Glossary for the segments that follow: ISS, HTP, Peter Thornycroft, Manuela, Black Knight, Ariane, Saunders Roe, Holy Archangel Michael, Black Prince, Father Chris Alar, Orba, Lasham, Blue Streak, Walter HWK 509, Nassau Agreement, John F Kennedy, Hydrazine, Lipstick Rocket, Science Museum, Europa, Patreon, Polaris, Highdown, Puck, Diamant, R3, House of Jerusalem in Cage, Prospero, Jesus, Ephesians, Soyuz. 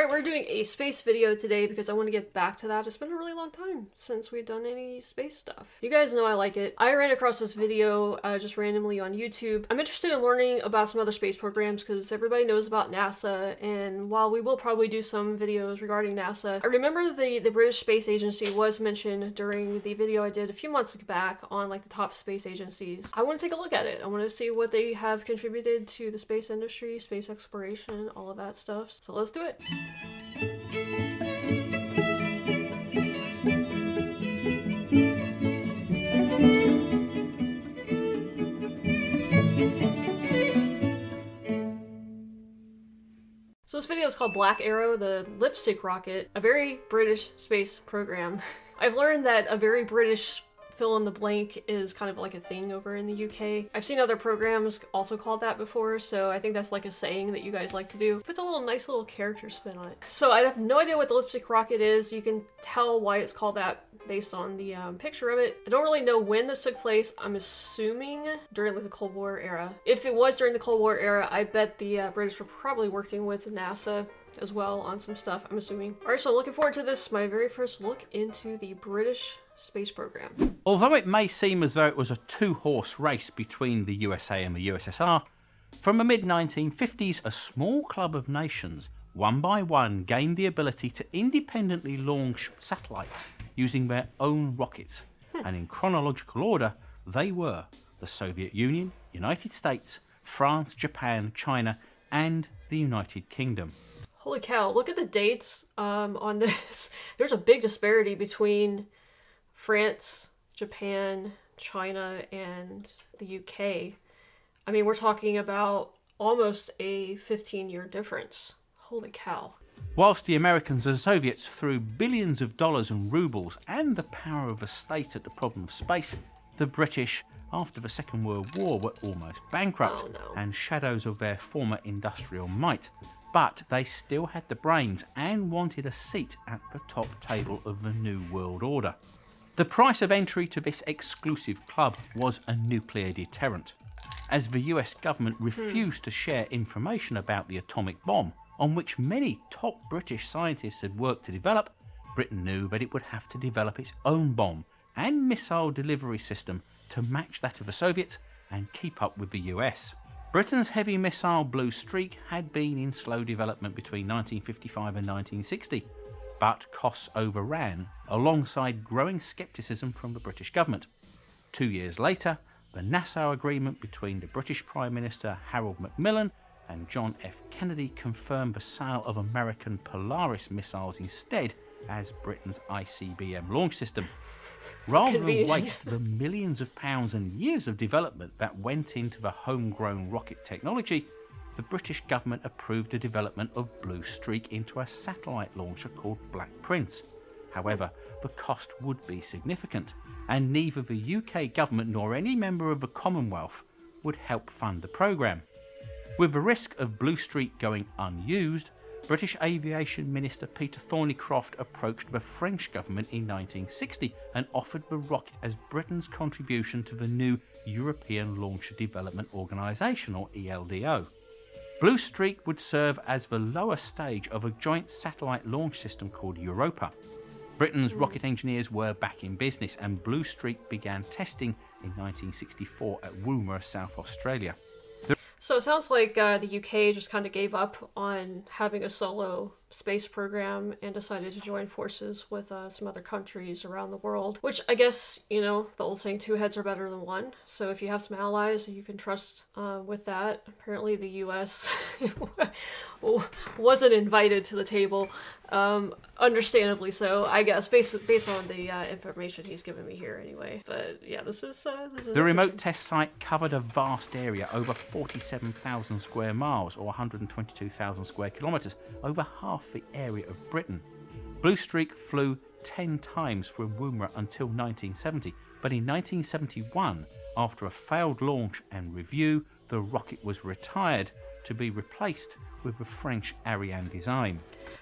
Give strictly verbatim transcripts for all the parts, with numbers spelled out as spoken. All right, we're doing a space video today because I want to get back to that. It's been a really long time since we've done any space stuff. You guys know I like it. I ran across this video uh, just randomly on YouTube. I'm interested in learning about some other space programs because everybody knows about NASA, and while we will probably do some videos regarding NASA, I remember the, the British Space Agency was mentioned during the video I did a few months back on like the top space agencies. I want to take a look at it. I want to see what they have contributed to the space industry, space exploration, all of that stuff. So let's do it. So this video is called Black Arrow, the Lipstick Rocket, a very British space program. I've learned that a very British fill in the blank is kind of like a thing over in the U K. I've seen other programs also called that before, so I think that's like a saying that you guys like to do. Puts a little nice little character spin on it. So I have no idea what the Lipstick Rocket is. You can tell why it's called that based on the um, picture of it. I don't really know when this took place. I'm assuming during like the Cold War era. If it was during the Cold War era, I bet the uh, British were probably working with NASA as well on some stuff, I'm assuming. All right, so I'm looking forward to this, my very first look into the British space program. Although it may seem as though it was a two-horse race between the U S A and the U S S R, from the mid nineteen fifties a small club of nations, one by one, gained the ability to independently launch satellites using their own rockets, hmm. and in chronological order they were the Soviet Union, United States, France, Japan, China and the United Kingdom. Holy cow, look at the dates um, on this. There's a big disparity between France, Japan, China, and the U K. I mean, we're talking about almost a fifteen year difference. Holy cow. Whilst the Americans and Soviets threw billions of dollars and rubles and the power of the state at the problem of space, the British, after the Second World War, were almost bankrupt, oh, no. and shadows of their former industrial might. But they still had the brains and wanted a seat at the top table of the New World Order. The price of entry to this exclusive club was a nuclear deterrent, as the U S government refused hmm. to share information about the atomic bomb, on which many top British scientists had worked to develop. Britain knew that it would have to develop its own bomb and missile delivery system to match that of the Soviets and keep up with the U S. Britain's heavy missile Blue Streak had been in slow development between nineteen fifty-five and nineteen sixty, but costs overran alongside growing scepticism from the British government. Two years later, the Nassau Agreement between the British Prime Minister Harold Macmillan and John F Kennedy confirmed the sale of American Polaris missiles instead as Britain's I C B M launch system. Rather than waste the millions of pounds and years of development that went into the homegrown rocket technology, the British government approved the development of Blue Streak into a satellite launcher called Black Prince. However, the cost would be significant, and neither the U K government nor any member of the Commonwealth would help fund the programme. With the risk of Blue Streak going unused, British Aviation Minister Peter Thornycroft approached the French government in nineteen sixty and offered the rocket as Britain's contribution to the new European Launcher Development Organisation, or E L D O. Blue Streak would serve as the lower stage of a joint satellite launch system called Europa. Britain's rocket engineers were back in business and Blue Streak began testing in nineteen sixty-four at Woomera, South Australia. So it sounds like uh, the U K just kind of gave up on having a solo space program and decided to join forces with uh, some other countries around the world, which I guess, you know, the old saying, two heads are better than one. So if you have some allies you can trust uh, with that. Apparently the U S wasn't invited to the table, um, understandably so, I guess, based, based on the uh, information he's given me here anyway. But yeah, this is... Uh, this is the remote test site covered a vast area, over forty-seven thousand square miles or one hundred twenty-two thousand square kilometres, over half the area of Britain. Blue Streak flew ten times from Woomera until nineteen seventy, but in nineteen seventy-one, after a failed launch and review, the rocket was retired to be replaced with the French Ariane design.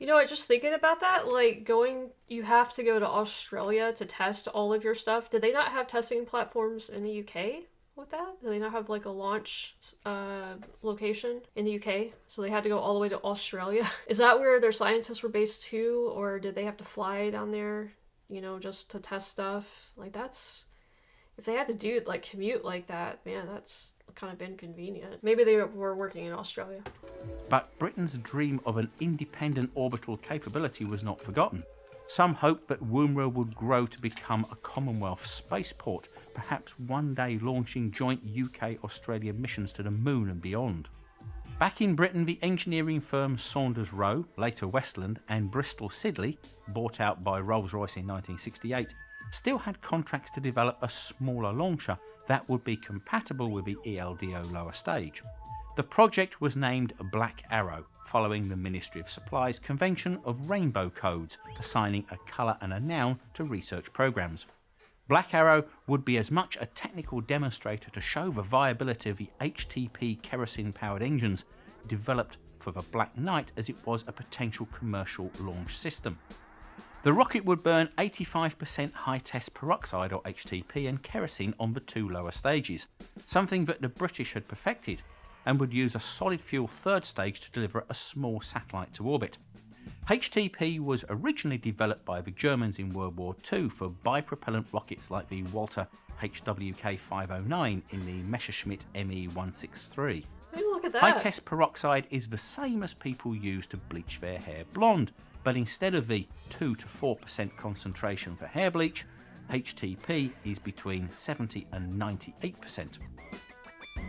You know what, just thinking about that, like going, you have to go to Australia to test all of your stuff. Did they not have testing platforms in the U K? with that. They now have like a launch uh, location in the U K, so they had to go all the way to Australia. Is that where their scientists were based too, or did they have to fly down there, you know, just to test stuff? Like, that's, if they had to do like commute like that, man, that's kind of inconvenient. Maybe they were working in Australia. But Britain's dream of an independent orbital capability was not forgotten. Some hoped that Woomera would grow to become a Commonwealth spaceport, perhaps one day launching joint U K Australia missions to the moon and beyond. Back in Britain, the engineering firm Saunders Roe, later Westland, and Bristol Sidley, bought out by Rolls-Royce in nineteen sixty-eight, still had contracts to develop a smaller launcher that would be compatible with the E L D O lower stage. The project was named Black Arrow, following the Ministry of Supply's convention of rainbow codes, assigning a colour and a noun to research programmes. Black Arrow would be as much a technical demonstrator to show the viability of the H T P kerosene-powered engines developed for the Black Knight as it was a potential commercial launch system. The rocket would burn eighty-five percent high-test peroxide or H T P and kerosene on the two lower stages, something that the British had perfected, and would use a solid fuel third stage to deliver a small satellite to orbit. H T P was originally developed by the Germans in World War Two for bipropellant rockets like the Walter H W K five oh nine in the Messerschmitt Me one sixty-three. Look at that. High-test peroxide is the same as people use to bleach their hair blonde, but instead of the two to four percent concentration for hair bleach, H T P is between seventy and ninety-eight percent.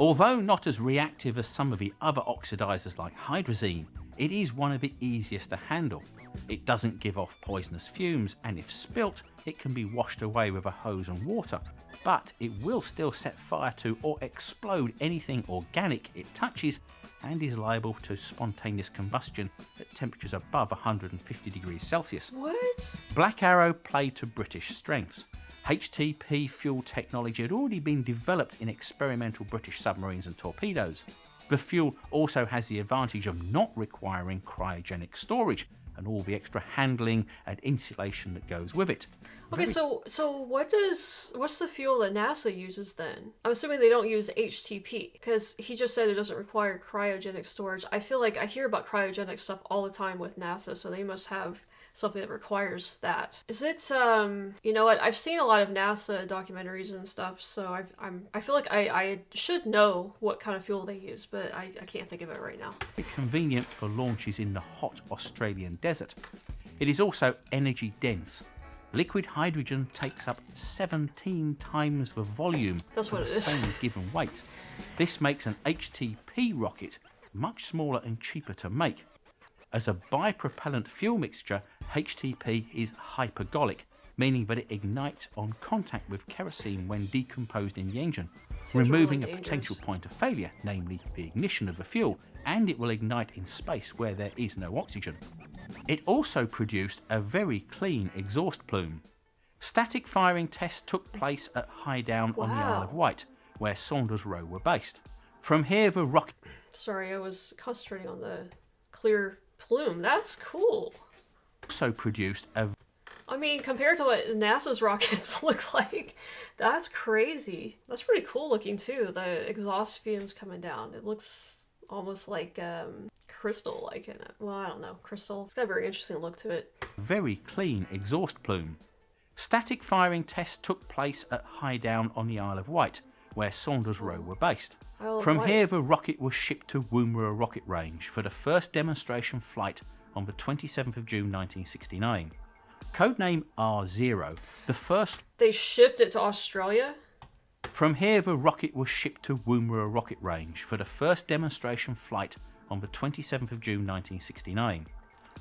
Although not as reactive as some of the other oxidizers like hydrazine, it is one of the easiest to handle. It doesn't give off poisonous fumes, and if spilt, it can be washed away with a hose and water, but it will still set fire to or explode anything organic it touches, and is liable to spontaneous combustion at temperatures above one hundred fifty degrees Celsius. What? Black Arrow played to British strengths. H T P fuel technology had already been developed in experimental British submarines and torpedoes. The fuel also has the advantage of not requiring cryogenic storage and all the extra handling and insulation that goes with it. Okay, so so what does what's the fuel that NASA uses then? I'm assuming they don't use H T P, because he just said it doesn't require cryogenic storage. I feel like I hear about cryogenic stuff all the time with NASA, so they must have something that requires that. Is it, um, you know what, I've seen a lot of NASA documentaries and stuff, so I've, I'm, I feel like I, I should know what kind of fuel they use, but I, I can't think of it right now. It's convenient for launches in the hot Australian desert. It is also energy dense. Liquid hydrogen takes up seventeen times the volume That's what of it the is. same given weight. This makes an H T P rocket much smaller and cheaper to make. As a bipropellant fuel mixture, H T P is hypergolic, meaning that it ignites on contact with kerosene when decomposed in the engine, removing a potential point of failure, namely the ignition of the fuel, and it will ignite in space where there is no oxygen. It also produced a very clean exhaust plume. Static firing tests took place at Highdown wow. on the Isle of Wight, where Saunders Roe were based. From here, the rocket... Sorry, I was concentrating on the clear... plume. That's cool. Also produced a... I mean, compared to what NASA's rockets look like, that's crazy. That's pretty cool looking too. The exhaust fumes coming down. It looks almost like um, crystal, like in it. Well, I don't know. Crystal. It's got a very interesting look to it. Very clean exhaust plume. Static firing tests took place at Highdown on the Isle of Wight, where Saunders Roe were based. From Wight. here, the rocket was shipped to Woomera Rocket Range for the first demonstration flight on the twenty-seventh of June nineteen sixty-nine. Codename R zero, the first... They shipped it to Australia? From here, the rocket was shipped to Woomera Rocket Range for the first demonstration flight on the twenty-seventh of June nineteen sixty-nine.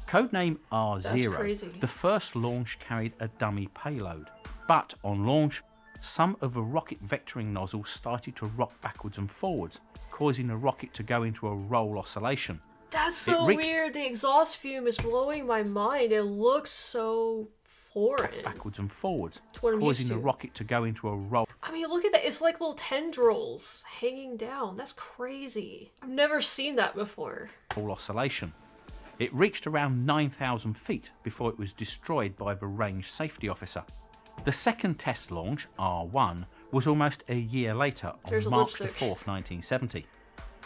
Codename R zero, the first launch carried a dummy payload, but on launch, some of the rocket vectoring nozzles started to rock backwards and forwards, causing the rocket to go into a roll oscillation. That's so weird. The exhaust fume is blowing my mind. It looks so foreign. Backwards and forwards, causing the rocket to go into a roll. I mean, look at that. It's like little tendrils hanging down. That's crazy. I've never seen that before. Roll oscillation. It reached around nine thousand feet before it was destroyed by the range safety officer. The second test launch, R one, was almost a year later on Here's March the fourth, nineteen seventy.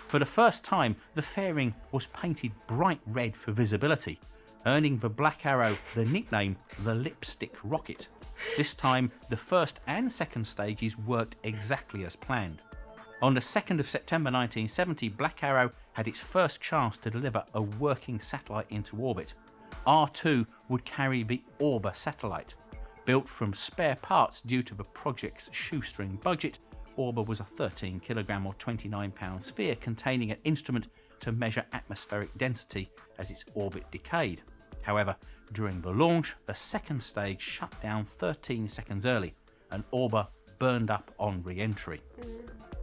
For the first time, the fairing was painted bright red for visibility, earning the Black Arrow the nickname the Lipstick Rocket. This time, the first and second stages worked exactly as planned. On the second of September nineteen seventy, Black Arrow had its first chance to deliver a working satellite into orbit. R two would carry the Orba satellite. Built from spare parts due to the project's shoestring budget, Orba was a thirteen kilogram or twenty-nine pound sphere containing an instrument to measure atmospheric density as its orbit decayed. However, during the launch, the second stage shut down thirteen seconds early, and Orba burned up on re-entry.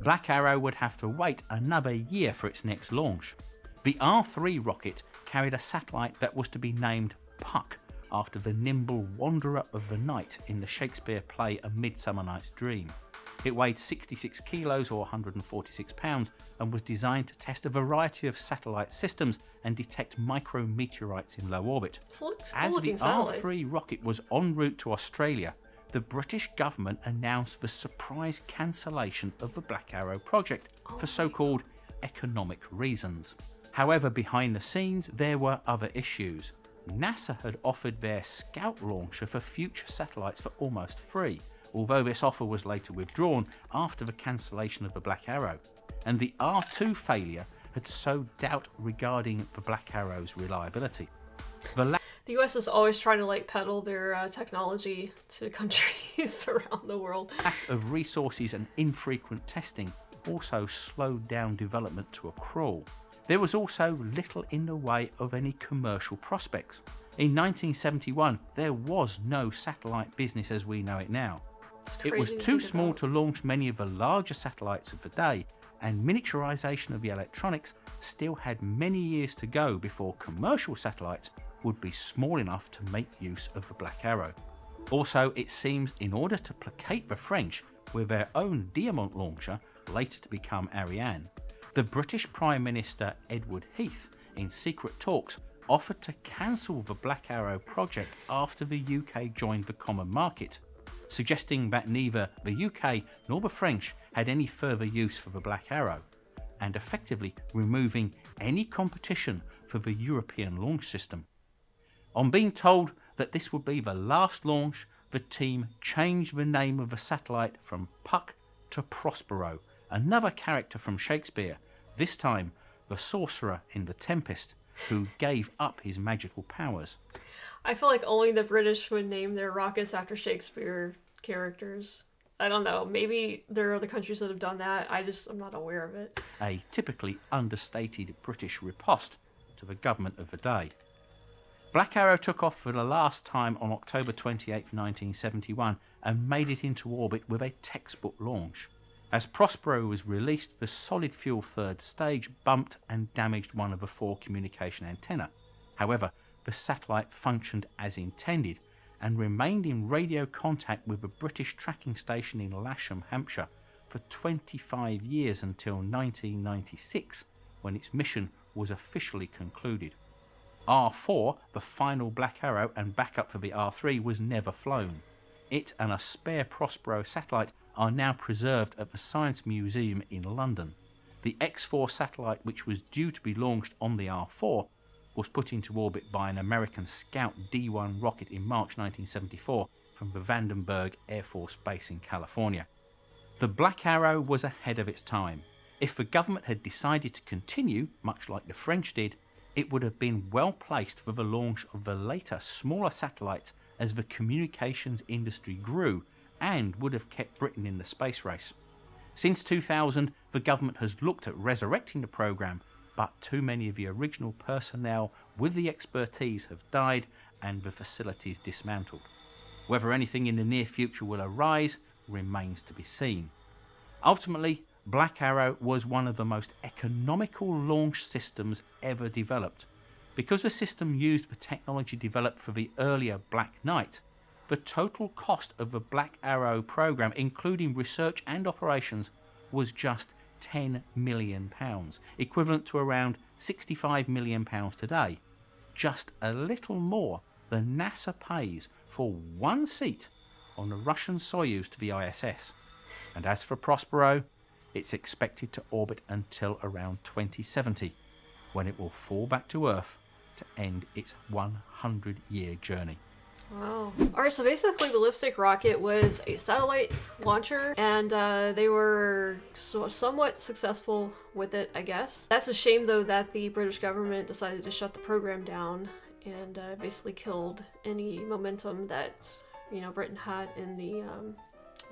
Black Arrow would have to wait another year for its next launch. The R three rocket carried a satellite that was to be named Puck, after the nimble wanderer of the night in the Shakespeare play A Midsummer Night's Dream. It weighed sixty-six kilos or one hundred forty-six pounds and was designed to test a variety of satellite systems and detect micrometeorites in low orbit. As the R three rocket was en route to Australia, the British government announced the surprise cancellation of the Black Arrow project for so-called economic reasons. However, behind the scenes, there were other issues. NASA had offered their Scout launcher for future satellites for almost free, although this offer was later withdrawn after the cancellation of the Black Arrow, and the R two failure had sowed doubt regarding the Black Arrow's reliability. The, the U S is always trying to like peddle their uh, technology to countries around the world. Lack of resources and infrequent testing also slowed down development to a crawl. There was also little in the way of any commercial prospects. In nineteen seventy-one, there was no satellite business as we know it now. It was too small to launch many of the larger satellites of the day, and miniaturization of the electronics still had many years to go before commercial satellites would be small enough to make use of the Black Arrow. Also, it seems in order to placate the French with their own Diamant launcher, later to become Ariane, the British Prime Minister Edward Heath, in secret talks, offered to cancel the Black Arrow project after the U K joined the common market, suggesting that neither the U K nor the French had any further use for the Black Arrow, and effectively removing any competition for the European launch system. On being told that this would be the last launch, the team changed the name of the satellite from Puck to Prospero, another character from Shakespeare, this time the sorcerer in The Tempest, who gave up his magical powers. I feel like only the British would name their rockets after Shakespeare characters. I don't know, maybe there are other countries that have done that, I just I'm not aware of it. A typically understated British riposte to the government of the day. Black Arrow took off for the last time on October twenty-eighth, nineteen seventy-one and made it into orbit with a textbook launch. As Prospero was released, the solid fuel third stage bumped and damaged one of the four communication antennae. However, the satellite functioned as intended and remained in radio contact with the British tracking station in Lasham, Hampshire for twenty-five years until nineteen ninety-six, when its mission was officially concluded. R four, the final Black Arrow and backup for the R three, was never flown. It and a spare Prospero satellite are now preserved at the Science Museum in London. The X four satellite, which was due to be launched on the R four, was put into orbit by an American Scout D one rocket in March nineteen seventy-four from the Vandenberg Air Force Base in California. The Black Arrow was ahead of its time. If the government had decided to continue, much like the French did, it would have been well placed for the launch of the later smaller satellites as the communications industry grew, and would have kept Britain in the space race. Since two thousand, the government has looked at resurrecting the programme, but too many of the original personnel with the expertise have died and the facilities dismantled. Whether anything in the near future will arise remains to be seen. Ultimately, Black Arrow was one of the most economical launch systems ever developed. Because the system used the technology developed for the earlier Black Knight, the total cost of the Black Arrow program, including research and operations, was just ten million pounds, equivalent to around sixty-five million pounds today. Just a little more than NASA pays for one seat on the Russian Soyuz to the I S S. And as for Prospero, it's expected to orbit until around twenty seventy, when it will fall back to Earth to end its one hundred year journey. Wow. Alright, so basically the Lipstick rocket was a satellite launcher, and uh, they were so somewhat successful with it, I guess. That's a shame, though, that the British government decided to shut the program down and uh, basically killed any momentum that, you know, Britain had in the um,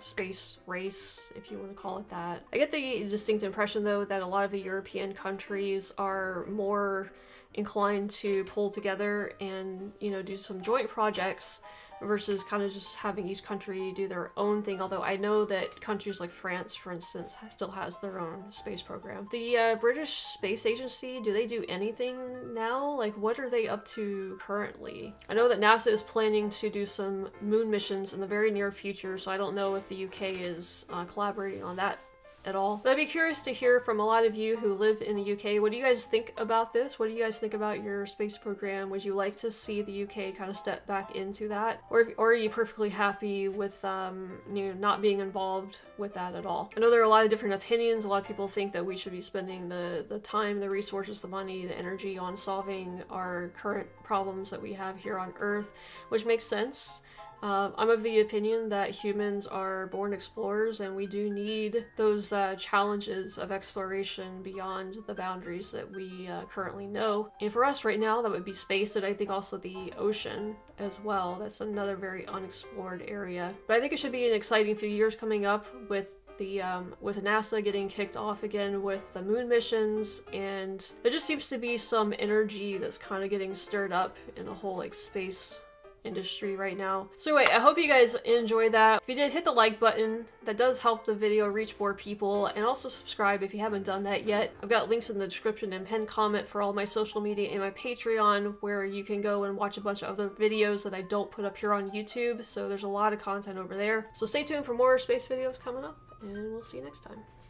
space race, if you want to call it that. I get the distinct impression, though, that a lot of the European countries are more inclined to pull together and, you know, do some joint projects versus kind of just having each country do their own thing, although I know that countries like France, for instance, still has their own space program. The uh, British Space Agency, do they do anything now? Like, what are they up to currently? I know that NASA is planning to do some moon missions in the very near future, so I don't know if the U K is uh, collaborating on that at all. But I'd be curious to hear from a lot of you who live in the U K. What do you guys think about this? What do you guys think about your space program? Would you like to see the U K kind of step back into that? Or, if, or are you perfectly happy with um, you know, not being involved with that at all? I know there are a lot of different opinions. A lot of people think that we should be spending the, the time, the resources, the money, the energy on solving our current problems that we have here on Earth, which makes sense. Uh, I'm of the opinion that humans are born explorers, and we do need those uh, challenges of exploration beyond the boundaries that we uh, currently know. And for us right now, that would be space, and I think also the ocean as well. That's another very unexplored area. But I think it should be an exciting few years coming up with the um, with NASA getting kicked off again with the moon missions, and there just seems to be some energy that's kind of getting stirred up in the whole like space industry right now. So anyway, I hope you guys enjoyed that. If you did, hit the like button. That does help the video reach more people, and also subscribe if you haven't done that yet. I've got links in the description and pinned comment for all my social media and my Patreon, where you can go and watch a bunch of other videos that I don't put up here on YouTube, so there's a lot of content over there. So stay tuned for more space videos coming up, and we'll see you next time.